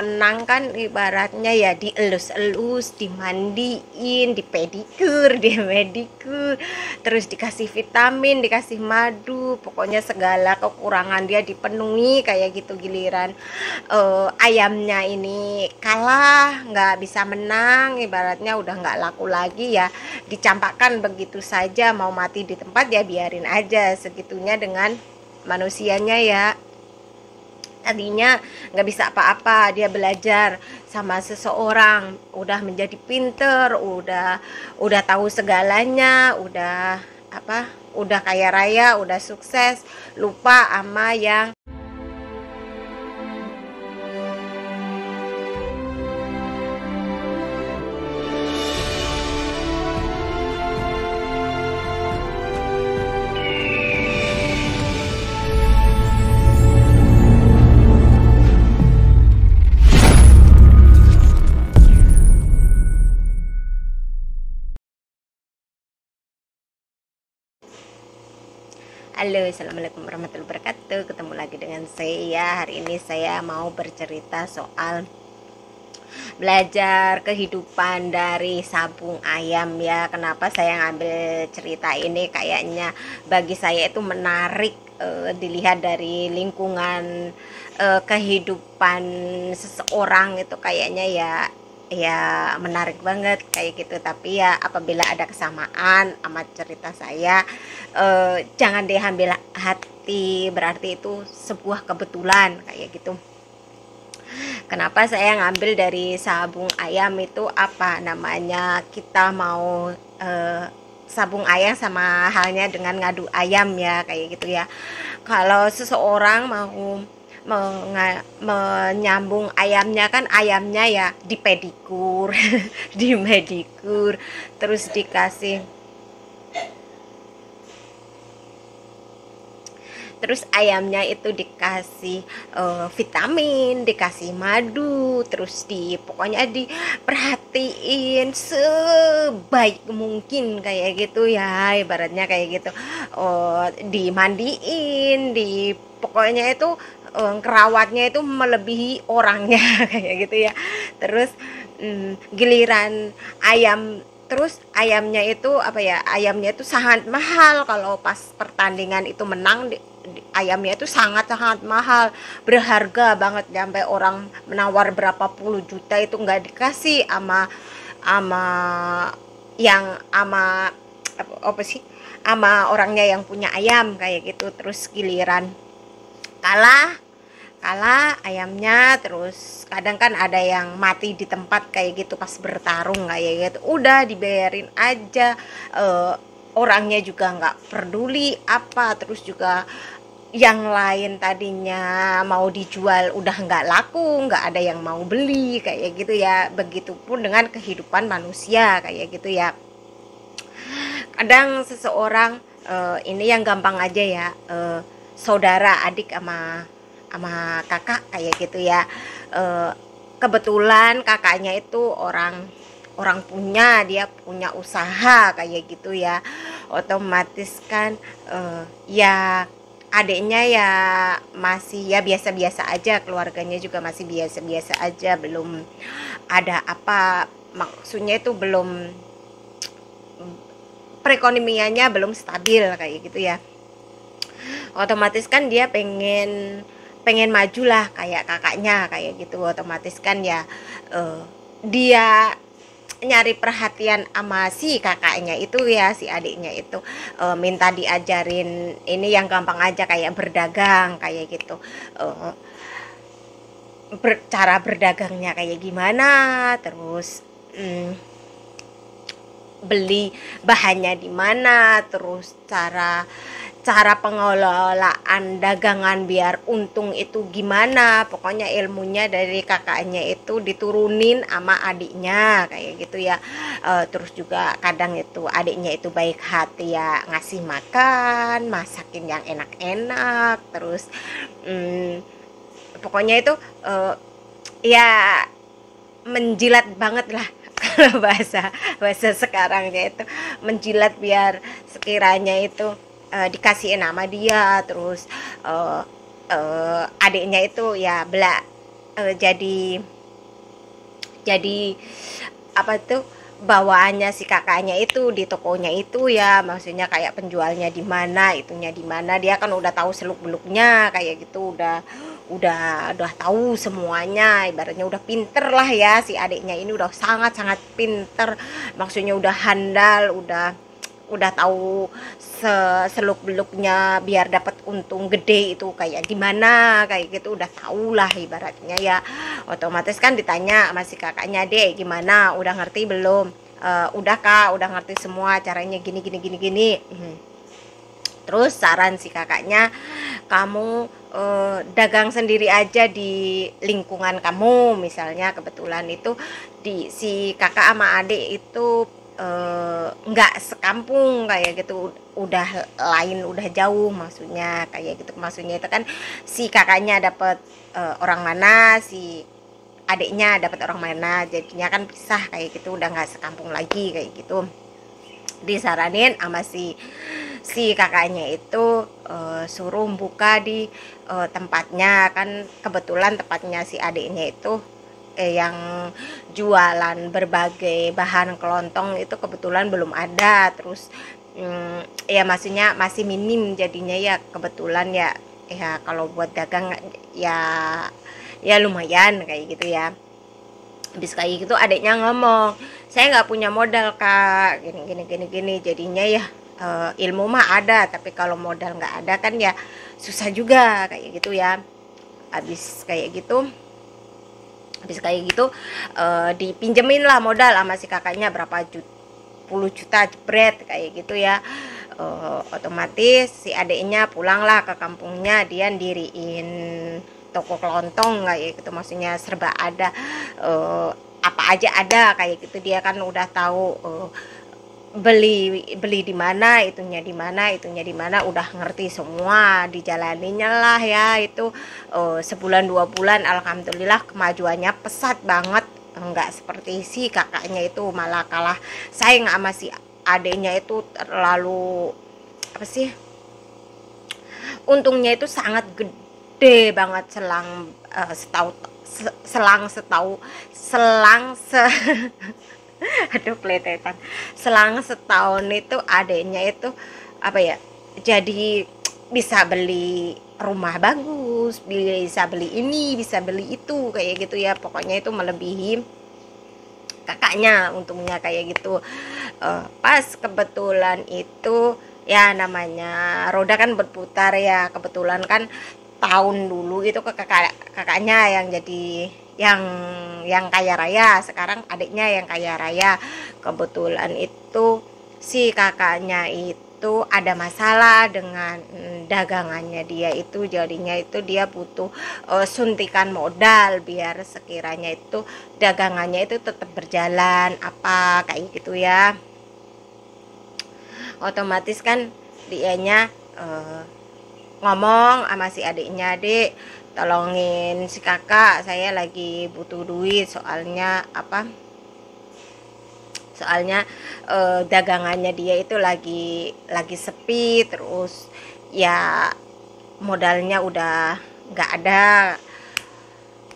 Renang kan ibaratnya ya dielus-elus, dimandiin, dipedikur, dimedikur, terus dikasih vitamin, dikasih madu, pokoknya segala kekurangan dia dipenuhi kayak gitu. Giliran ayamnya ini kalah, nggak bisa menang, ibaratnya udah nggak laku lagi ya dicampakkan begitu saja, mau mati di tempat ya biarin aja, segitunya dengan manusianya ya. Tadinya nggak bisa apa-apa, dia belajar sama seseorang, udah menjadi pinter, udah tahu segalanya, udah kaya raya, udah sukses, lupa sama yang Halo, assalamualaikum warahmatullahi wabarakatuh. Ketemu lagi dengan saya. Hari ini saya mau bercerita soal belajar kehidupan dari sabung ayam ya. Kenapa saya ngambil cerita ini, kayaknya bagi saya itu menarik dilihat dari lingkungan kehidupan seseorang itu, kayaknya ya menarik banget kayak gitu. Tapi ya apabila ada kesamaan sama cerita saya, jangan diambil hati, berarti itu sebuah kebetulan kayak gitu. Kenapa saya ngambil dari sabung ayam itu, apa namanya, kita mau sabung ayam sama halnya dengan ngadu ayam ya kayak gitu ya. Kalau seseorang mau menyambung ayamnya, kan ayamnya ya dipedikur, dimedikur, terus dikasih, terus ayamnya itu dikasih vitamin, dikasih madu, terus pokoknya diperhatiin sebaik mungkin kayak gitu ya, ibaratnya kayak gitu. Dimandiin, pokoknya itu kerawatnya itu melebihi orangnya kayak gitu ya. Terus giliran ayam, terus ayamnya itu apa ya, ayamnya itu sangat mahal. Kalau pas pertandingan itu menang, ayamnya itu sangat-sangat mahal, berharga banget, sampai orang menawar berapa puluh juta itu nggak dikasih ama orangnya yang punya ayam kayak gitu. Terus giliran kalah ayamnya, terus kadang kan ada yang mati di tempat kayak gitu pas bertarung kayak gitu. Udah dibayarin aja, orangnya juga nggak peduli apa, terus juga yang lain tadinya mau dijual udah nggak laku, nggak ada yang mau beli kayak gitu ya. Begitupun dengan kehidupan manusia kayak gitu ya. Kadang seseorang ini yang gampang aja ya, saudara adik sama kakak kayak gitu ya. Kebetulan kakaknya itu orang punya, dia punya usaha kayak gitu ya, otomatis kan ya adiknya ya masih ya biasa-biasa aja, keluarganya juga masih biasa-biasa aja, belum ada apa, maksudnya itu belum, perekonomiannya belum stabil kayak gitu ya. Otomatis kan dia pengen majulah kayak kakaknya kayak gitu. Otomatis kan ya dia nyari perhatian sama si kakaknya itu ya, si adiknya itu minta diajarin ini yang gampang aja kayak berdagang kayak gitu, cara berdagangnya kayak gimana, terus beli bahannya di mana, terus cara pengelolaan dagangan biar untung itu gimana. Pokoknya ilmunya dari kakaknya itu diturunin sama adiknya kayak gitu ya. Terus juga kadang itu adiknya itu baik hati ya, ngasih makan, masakin yang enak-enak, terus pokoknya itu ya menjilat banget lah bahasa sekarangnya itu, menjilat biar sekiranya itu dikasihin nama dia. Terus adiknya itu ya jadi apa tuh bawaannya si kakaknya itu di tokonya itu ya, maksudnya kayak penjualnya di mana, itunya di mana, dia kan udah tahu seluk-beluknya kayak gitu, udah tahu semuanya, ibaratnya udah pinter lah ya, si adiknya ini udah sangat-sangat pinter, maksudnya udah handal, udah tahu seluk-beluknya biar dapat untung gede itu kayak gimana, kayak gitu udah tahu lah ibaratnya ya. Otomatis kan ditanya sama si kakaknya, "Dek, gimana? Udah ngerti belum?" "Udah, Kak, udah ngerti semua caranya gini gini gini gini." Terus saran si kakaknya, "Kamu dagang sendiri aja di lingkungan kamu." Misalnya kebetulan itu si kakak sama adik itu nggak sekampung kayak gitu, udah lain, udah jauh, maksudnya kayak gitu. Maksudnya itu kan si kakaknya dapat orang mana, si adiknya dapat orang mana, jadinya kan pisah kayak gitu, udah nggak sekampung lagi kayak gitu. Disaranin sama si kakaknya itu suruh buka di tempatnya, kan kebetulan tempatnya si adiknya itu yang jualan berbagai bahan kelontong itu kebetulan belum ada, terus ya maksudnya masih minim jadinya ya, kebetulan ya kalau buat dagang ya lumayan kayak gitu ya. Habis kayak gitu adiknya ngomong, "Saya nggak punya modal, Kak, gini jadinya ya ilmu mah ada, tapi kalau modal nggak ada kan ya susah juga kayak gitu ya." Habis kayak gitu dipinjemin lah modal sama si kakaknya berapa juta, puluh juta jebret kayak gitu ya. Otomatis si adiknya pulanglah ke kampungnya, dia ndiriin toko kelontong kayak gitu, maksudnya serba ada, apa aja ada kayak gitu. Dia kan udah tahu beli di mana, itunya di mana, udah ngerti semua, dijalaninya lah ya itu. Sebulan dua bulan alhamdulillah kemajuannya pesat banget, enggak seperti si kakaknya itu, malah kalah saing sama si adiknya itu, terlalu apa sih, untungnya itu sangat gede banget selang setahun itu adiknya itu apa ya, jadi bisa beli rumah bagus, bisa beli ini, bisa beli itu kayak gitu ya, pokoknya itu melebihi kakaknya untungnya kayak gitu. Pas kebetulan itu ya namanya roda kan berputar ya, kebetulan kan tahun dulu itu kakaknya yang jadi yang kaya raya, sekarang adiknya yang kaya raya. Kebetulan itu si kakaknya itu ada masalah dengan dagangannya dia itu, jadinya itu dia butuh suntikan modal biar sekiranya itu dagangannya itu tetap berjalan apa kayak gitu ya. Otomatis kan dianya ngomong sama si adiknya, "Dek, tolongin si kakak, saya lagi butuh duit, soalnya dagangannya dia itu lagi sepi, terus ya modalnya udah nggak ada."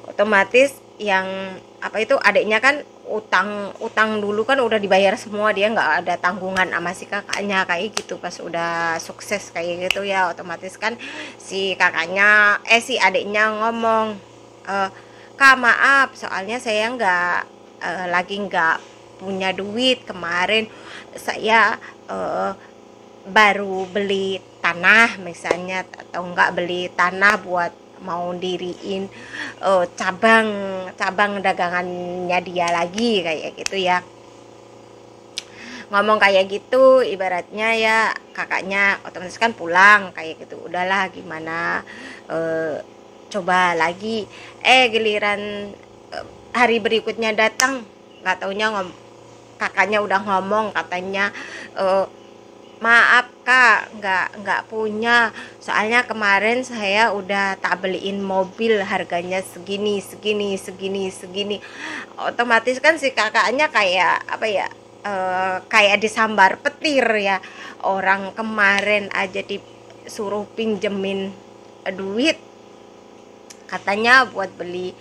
Otomatis yang apa itu adiknya kan utang dulu kan udah dibayar semua, dia nggak ada tanggungan sama si kakaknya kayak gitu. Pas udah sukses kayak gitu ya, otomatis kan si kakaknya si adiknya ngomong, "Kak, maaf, soalnya saya nggak lagi nggak punya duit, kemarin saya baru beli tanah misalnya, atau nggak beli tanah buat mau diriin cabang dagangannya dia lagi kayak gitu ya." Ngomong kayak gitu ibaratnya ya, kakaknya otomatis kan pulang kayak gitu, udahlah gimana coba lagi. Giliran hari berikutnya datang, nggak taunya kakaknya udah ngomong, katanya, "Maaf, Kak, nggak punya, soalnya kemarin saya udah tak beliin mobil, harganya segini otomatis kan si kakaknya kayak apa ya, kayak disambar petir ya, orang kemarin aja disuruh pinjemin duit katanya buat beli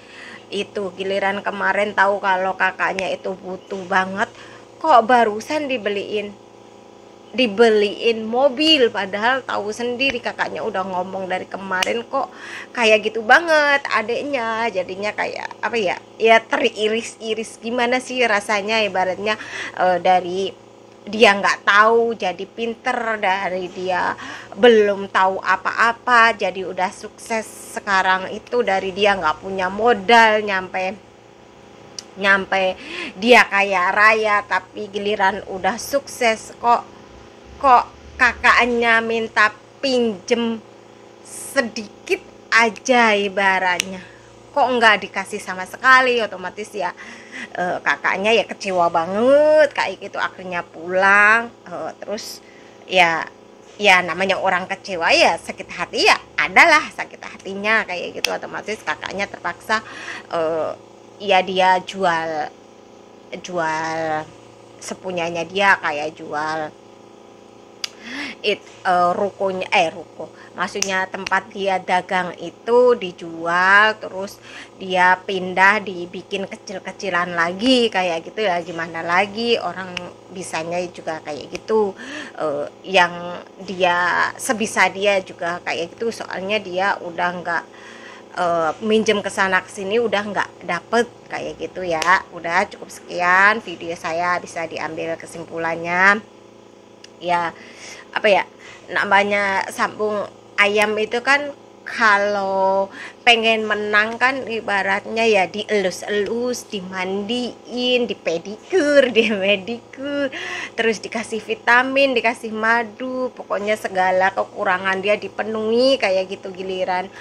itu. Giliran kemarin tahu kalau kakaknya itu butuh banget, kok barusan dibeliin mobil, padahal tahu sendiri kakaknya udah ngomong dari kemarin, kok kayak gitu banget adeknya. Jadinya kayak apa ya, ya teriris-iris gimana sih rasanya, ibaratnya dari dia nggak tahu jadi pinter, dari dia belum tahu apa-apa jadi udah sukses sekarang itu, dari dia nggak punya modal nyampe dia kaya raya, tapi giliran udah sukses kok kakaknya minta pinjem sedikit aja ibaratnya, kok nggak dikasih sama sekali. Otomatis ya kakaknya ya kecewa banget kayak gitu, akhirnya pulang. Terus ya namanya orang kecewa ya sakit hati, ya adalah sakit hatinya kayak gitu. Otomatis kakaknya terpaksa ya dia jual sepunyanya dia, kayak jual rukonya, ruko maksudnya tempat dia dagang itu dijual, terus dia pindah dibikin kecil-kecilan lagi kayak gitu. Ya gimana lagi orang bisanya juga kayak gitu, yang dia sebisa dia juga kayak gitu. Soalnya dia udah nggak minjem kesana kesini udah nggak dapet kayak gitu. Ya udah, cukup sekian video saya, bisa diambil kesimpulannya ya apa ya, namanya sambung ayam itu kan kalau pengen menang kan ibaratnya ya dielus-elus, dimandiin, dipedikur, dimedikur, terus dikasih vitamin, dikasih madu, pokoknya segala kekurangan dia dipenuhi kayak gitu. Giliran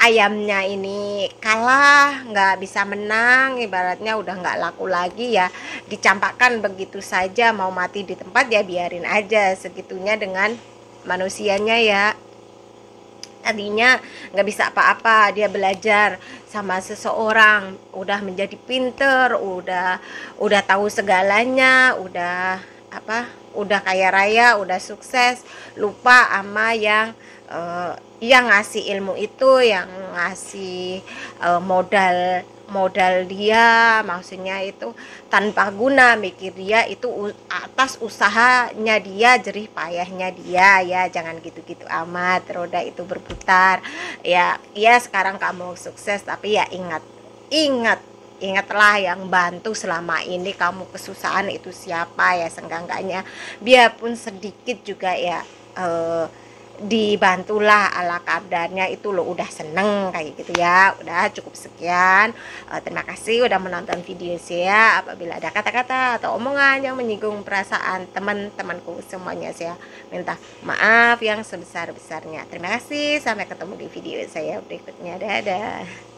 ayamnya ini kalah, nggak bisa menang, ibaratnya udah nggak laku lagi, ya dicampakkan begitu saja, mau mati di tempat ya biarin aja. Segitunya dengan manusianya ya, tadinya nggak bisa apa-apa dia belajar sama seseorang, udah menjadi pinter, udah tahu segalanya, udah kaya raya, udah sukses, lupa sama yang ngasih ilmu itu, yang ngasih modal dia, maksudnya itu tanpa guna mikir dia itu atas usahanya dia, jerih payahnya dia. Ya jangan gitu-gitu amat, roda itu berputar. Ya sekarang kamu sukses, tapi ya ingatlah yang bantu selama ini kamu kesusahan itu siapa, ya seenggak-enggaknya biarpun sedikit juga ya dibantulah ala kadarnya itu lo, udah seneng kayak gitu. Ya udah, cukup sekian, terima kasih udah menonton video saya. Apabila ada kata-kata atau omongan yang menyinggung perasaan teman-temanku semuanya, saya minta maaf yang sebesar-besarnya. Terima kasih, sampai ketemu di video saya berikutnya. Dadah.